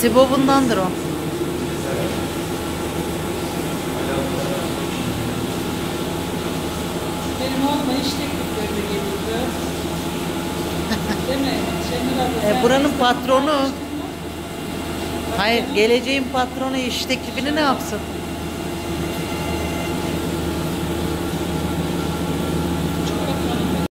Sibobundandır o. Benim oğluma iş tekliflerine gelirdi. Değil mi? Buranın patronu. Hayır, geleceğin patronu iş teklifini ne yapsın?